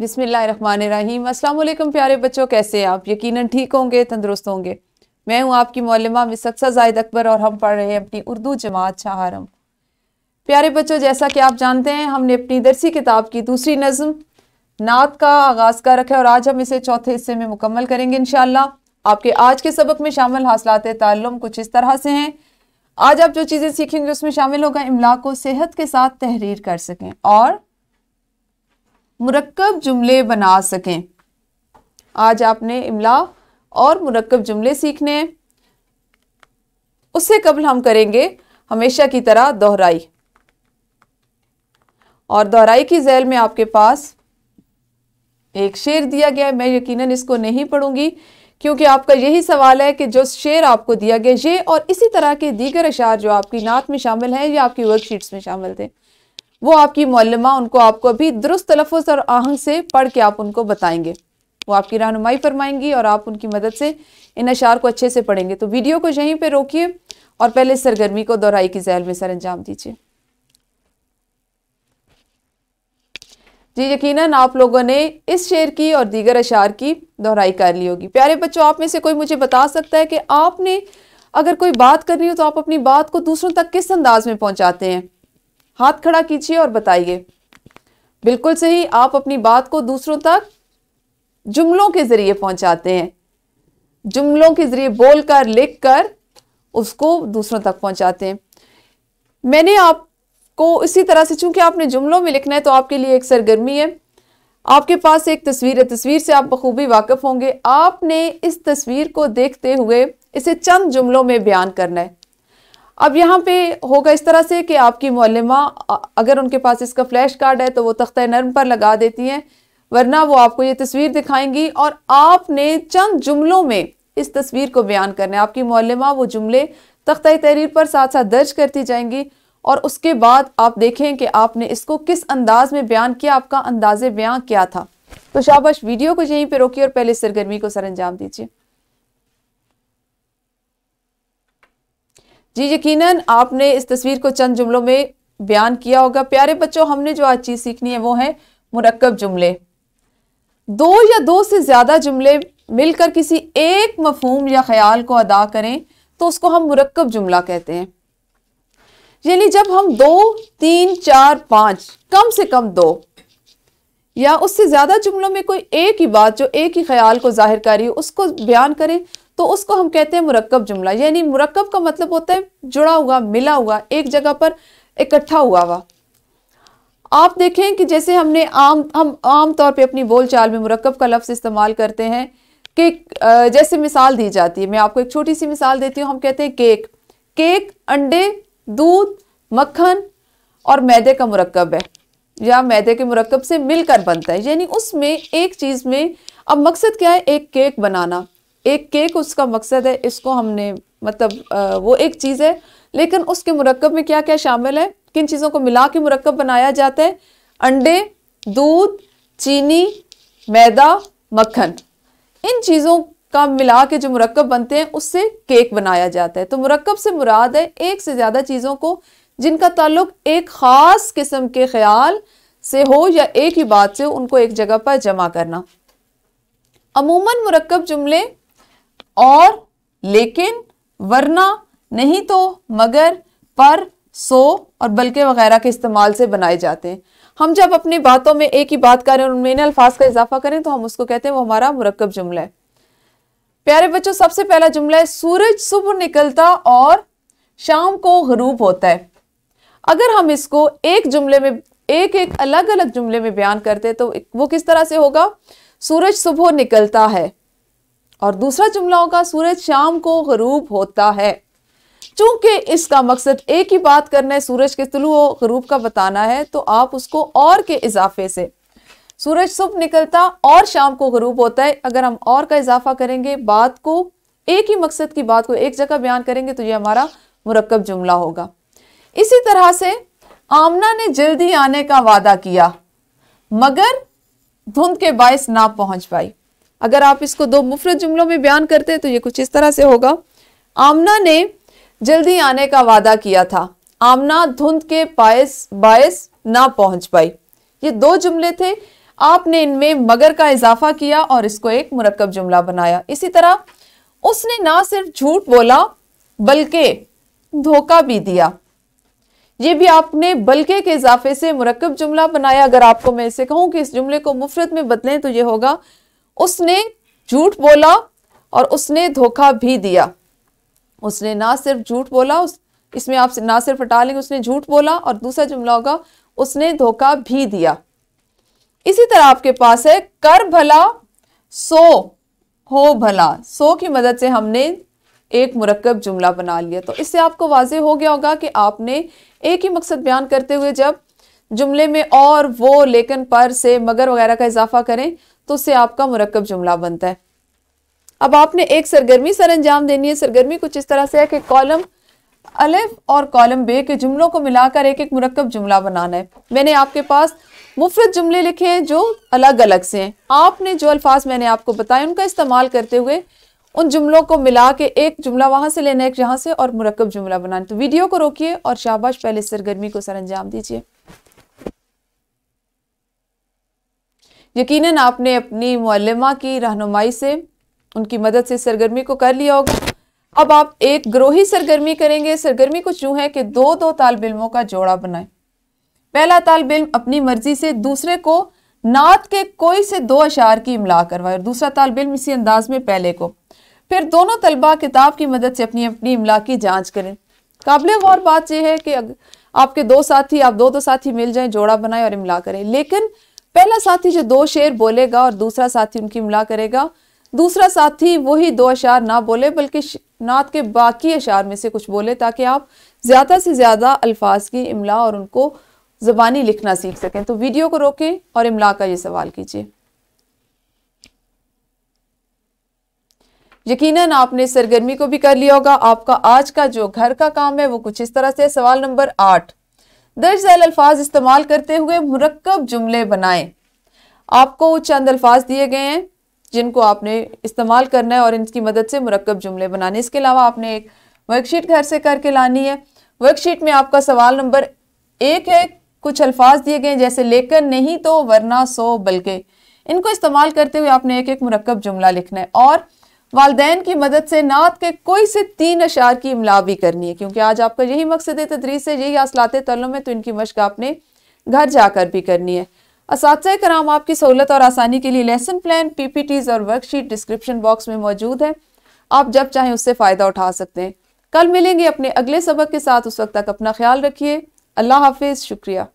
बिस्मिल्लाहिर्रहमानिर्रहीम। अस्सलाम वालेकुम प्यारे बच्चों, कैसे आप? यकीनन ठीक होंगे, तंदुरुस्त होंगे। मैं हूं आपकी मौलमा मिसक्सा जाहिद अकबर और हम पढ़ रहे हैं अपनी उर्दू जमात शाहरम। प्यारे बच्चों, जैसा कि आप जानते हैं, हमने अपनी दरसी किताब की दूसरी नज़म नात का आगाज़ कर रखा है और आज हम इसे चौथे हिस्से में मुकम्मल करेंगे इंशाल्लाह। आपके आज के सबक में शामिल हासिलात ताल्लुम कुछ इस तरह से हैं। आज आप जो चीज़ें सीखेंगे उसमें शामिल होगा इमला को सेहत के साथ तहरीर कर सकें और मुरक्कब जुमले बना सकें। आज आपने इमला और मुरक्कब जुमले सीखने। उससे कबल हम करेंगे हमेशा की तरह दोहराई, और दोहराई की झैल में आपके पास एक शेर दिया गया है। मैं यकीनन इसको नहीं पढ़ूंगी क्योंकि आपका यही सवाल है कि जो शेर आपको दिया गया ये और इसी तरह के दीगर अशार जो आपकी नात में शामिल हैं या आपकी वर्कशीट्स में शामिल थे, वो आपकी मौलमा उनको आपको अभी दुरुस्त तलफ़ुज़ और आहंग से पढ़ के आप उनको बताएंगे, वो आपकी रहनुमाई फरमाएंगी और आप उनकी मदद से इन अशार को अच्छे से पढ़ेंगे। तो वीडियो को यहीं पे रोकिए और पहले सरगर्मी को दोहराई की ज़ैल में सर अंजाम दीजिए। जी यकीनन आप लोगों ने इस शेर की और दीगर अशार की दोहराई कर ली होगी। प्यारे बच्चों, आप में से कोई मुझे बता सकता है कि आपने अगर कोई बात करनी हो तो आप अपनी बात को दूसरों तक किस अंदाज में पहुँचाते हैं? हाथ खड़ा कीजिए और बताइए। बिल्कुल सही, आप अपनी बात को दूसरों तक जुमलों के ज़रिए पहुंचाते हैं, जुमलों के ज़रिए बोलकर लिखकर उसको दूसरों तक पहुंचाते हैं। मैंने आपको इसी तरह से, चूंकि आपने जुमलों में लिखना है तो आपके लिए एक सरगर्मी है। आपके पास एक तस्वीर है, तस्वीर से आप बखूबी वाकिफ़ होंगे। आपने इस तस्वीर को देखते हुए इसे चंद जुमलों में बयान करना है। अब यहाँ पे होगा इस तरह से कि आपकी मौलमा अगर उनके पास इसका फ्लैश कार्ड है तो वो तख्ते नर्म पर लगा देती हैं, वरना वो आपको ये तस्वीर दिखाएंगी और आपने चंद जुमलों में इस तस्वीर को बयान करना है। आपकी मौलमा वो जुमले तख्ते तहरीर पर साथ साथ दर्ज करती जाएंगी और उसके बाद आप देखें कि आपने इसको किस अंदाज में बयान किया, आपका अंदाज़ बयान क्या था। तो शाबाश, वीडियो को यहीं पर रोकिए और पहले सरगर्मी को सर अंजाम दीजिए। जी यकीनन आपने इस तस्वीर को चंद जुमलों में बयान किया होगा। प्यारे बच्चों, हमने जो आज चीज़ सीखनी है वो है मुरक्कब जुमले। दो या दो से ज़्यादा जुमले मिलकर किसी एक मफहूम या ख्याल को अदा करें तो उसको हम मुरक्कब जुमला कहते हैं। यानी जब हम 2, 3, 4, 5 कम से कम 2 या उससे ज़्यादा जुमलों में कोई एक ही बात जो एक ही ख्याल को ज़ाहिर करी उसको बयान करें तो उसको हम कहते हैं मुरक्कब जुमला। यानी मुरक्कब का मतलब होता है जुड़ा हुआ, मिला हुआ, एक जगह पर इकट्ठा हुआ हुआ। आप देखें कि जैसे हमने हम आम तौर पे अपनी बोलचाल में मुरक्कब का लफ्ज़ इस्तेमाल करते हैं कि जैसे मिसाल दी जाती है, मैं आपको एक छोटी सी मिसाल देती हूँ। हम कहते हैं केक, केक अंडे दूध मक्खन और मैदे का मुरक्कब है या मैदे के मुरक्कब से मिलकर बनता है। यानी उसमें एक चीज़ में, अब मकसद क्या है? एक केक बनाना, एक केक उसका मकसद है। इसको हमने मतलब वो एक चीज़ है, लेकिन उसके मुरक्कब में क्या क्या शामिल है, किन चीज़ों को मिला के मुरक्कब बनाया जाता है? अंडे दूध चीनी मैदा मक्खन, इन चीज़ों का मिला के जो मुरक्कब बनते हैं उससे केक बनाया जाता है। तो मुरक्कब से मुराद है एक से ज़्यादा चीज़ों को जिनका ताल्लुक एक ख़ास किस्म के ख्याल से हो या एक ही बात से, उनको एक जगह पर जमा करना। अमूमन मुरक्कब जुमले और, लेकिन, वरना, नहीं तो, मगर, पर, सो और बल्कि वगैरह के इस्तेमाल से बनाए जाते हैं। हम जब अपनी बातों में एक ही बात करें और उनमें इन अल्फाज का इजाफा करें तो हम उसको कहते हैं, वो हमारा मुरक्कब जुमला है। प्यारे बच्चों, सबसे पहला जुमला है सूरज सुबह निकलता और शाम को ग़ुरूब होता है। अगर हम इसको एक जुमले में, एक एक अलग अलग जुमले में बयान करते तो वो किस तरह से होगा? सूरज सुबह निकलता है और दूसरा जुमला होगा सूरज शाम को ग़ुरूब होता है। चूंकि इसका मकसद एक ही बात करना है, सूरज के तुलू और ग़ुरूब का बताना है, तो आप उसको और के इजाफे से, सूरज सुबह निकलता और शाम को ग़ुरूब होता है, अगर हम और का इजाफा करेंगे, बात को एक ही मकसद की बात को एक जगह बयान करेंगे तो ये हमारा मुरक्कब जुमला होगा। इसी तरह से आमना ने जल्दी आने का वादा किया मगर धुंध के बायस ना पहुँच पाई। अगर आप इसको दो मुफरद जुमलों में बयान करते हैं तो ये कुछ इस तरह से होगा। आमना ने जल्दी आने का वादा किया था, आमना धुंध के बायस ना पहुंच पाई। ये दो जुमले थे। आपने इनमें मगर का इजाफा किया और इसको एक मुरक्कब जुमला बनाया। इसी तरह उसने ना सिर्फ झूठ बोला बल्कि धोखा भी दिया, ये भी आपने बल्कि के इजाफे से मुरक्कब जुमला बनाया। अगर आपको मैं इसे कहूँ कि इस जुमले को मुफरत में बदलें तो ये होगा उसने झूठ बोला और उसने धोखा भी दिया। उसने ना सिर्फ झूठ बोला, इसमें आप ना सिर्फ हटा लेंगे उसने झूठ बोला, और दूसरा जुमला होगा उसने धोखा भी दिया। इसी तरह आपके पास है कर भला सो हो भला, सो की मदद से हमने एक मुरक्कब जुमला बना लिया। तो इससे आपको वाजे हो गया होगा कि आपने एक ही मकसद बयान करते हुए जब जुमले में और वो लेकिन पर से मगर वगैरह का इजाफा करें तो उससे आपका मुरक्कब जुमला बनता है। अब आपने एक सरगर्मी सर अंजाम देनी है। सरगर्मी कुछ इस तरह से है कि कॉलम अलिफ और कॉलम बे के जुमलों को मिलाकर एक एक मुरक्कब जुमला बनाना है। मैंने आपके पास मुफरत जुमले लिखे हैं जो अलग अलग से हैं। आपने जो अल्फाज मैंने आपको बताए उनका इस्तेमाल करते हुए उन जुमलों को मिला के एक जुमला वहाँ से लेना है, एक यहाँ से, और मुरक्कब जुमला बनाना। तो वीडियो को रोकिए और शाबाश पहले सरगर्मी को सर अंजाम दीजिए। यकीनन आपने अपनी मुअल्लिमा की रहनुमाई से उनकी मदद से सरगर्मी को कर लिया होगा। अब आप एक ग्रोही सरगर्मी करेंगे। सरगर्मी कुछ यूँ है कि दो दो तालिब इल्मों का जोड़ा बनाएं। पहला तालिब इल्म अपनी मर्जी से दूसरे को नात के कोई से दो अशार की इमला करवाए और दूसरा तालिब इल्म इसी अंदाज में पहले को। फिर दोनों तलबा किताब की मदद से अपनी अपनी इमला की जांच करें। काबिल गौर बात यह है कि आपके दो साथी, आप दो दो साथी मिल जाएं, जोड़ा बनाएं और इमला करें। लेकिन पहला साथी जो दो शेर बोलेगा और दूसरा साथी उनकी इमला करेगा, दूसरा साथी वही दो अशार ना बोले बल्कि नात के बाकी अशार में से कुछ बोले, ताकि आप ज़्यादा से ज़्यादा अल्फाज की इमला और उनको ज़बानी लिखना सीख सकें। तो वीडियो को रोकें और इमला का ये सवाल कीजिए। यकीनन आपने सरगर्मी को भी कर लिया होगा। आपका आज का जो घर का काम है वो कुछ इस तरह से। सवाल नंबर 8, दर्ज अल अल्फाज इस्तेमाल करते हुए मुरक्कब जुमले बनाएं। आपको चंद अल्फाज दिए गए हैं जिनको आपने इस्तेमाल करना है और इनकी मदद से मुरक्कब जुमले बनाने। इसके अलावा आपने एक वर्कशीट घर से करके लानी है। वर्कशीट में आपका सवाल नंबर 1 है, कुछ अल्फाज दिए गए जैसे लेकिन, नहीं तो, वरना, सो, बल्कि। इनको इस्तेमाल करते हुए आपने एक एक मुरक्कब जुमला लिखना है और वालदैन की मदद से नात के कोई से 3 अशार की इमला भी करनी है, क्योंकि आज आपका यही मकसद है तदरीस है, यही असलाते तअल्लुम है। तो इनकी मशक आपने घर जाकर भी करनी है। असातिज़ा कराम आपकी सहूलत और आसानी के लिए लेसन प्लान, पीपीटीज़ और वर्कशीट डिस्क्रिप्शन बॉक्स में मौजूद है। आप जब चाहें उससे फ़ायदा उठा सकते हैं। कल मिलेंगे अपने अगले सबक के साथ। उस वक्त तक अपना ख्याल रखिए। अल्लाह हाफिज़। शुक्रिया।